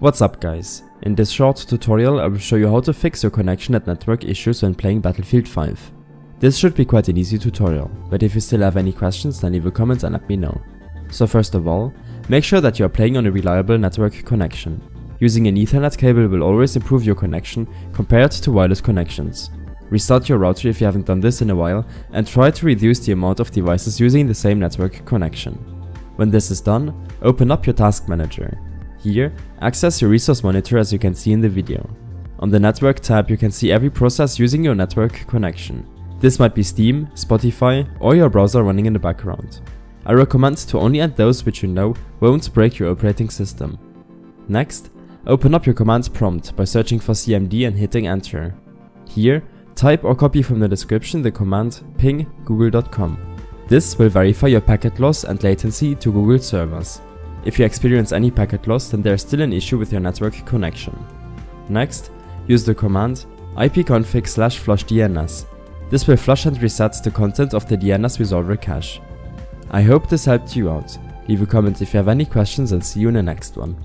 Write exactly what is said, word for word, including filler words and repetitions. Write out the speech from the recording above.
What's up guys, in this short tutorial I will show you how to fix your connection and network issues when playing Battlefield five. This should be quite an easy tutorial, but if you still have any questions then leave a comment and let me know. So first of all, make sure that you are playing on a reliable network connection. Using an Ethernet cable will always improve your connection compared to wireless connections. Restart your router if you haven't done this in a while and try to reduce the amount of devices using the same network connection. When this is done, open up your task manager. Here, access your resource monitor as you can see in the video. On the network tab you can see every process using your network connection. This might be Steam, Spotify or your browser running in the background. I recommend to only add those which you know won't break your operating system. Next, open up your command prompt by searching for C M D and hitting enter. Here, type or copy from the description the command ping google dot com. This will verify your packet loss and latency to Google servers. If you experience any packet loss, then there is still an issue with your network connection. Next, use the command ipconfig slash flush D N S. This will flush and reset the content of the D N S resolver cache. I hope this helped you out. Leave a comment if you have any questions and see you in the next one.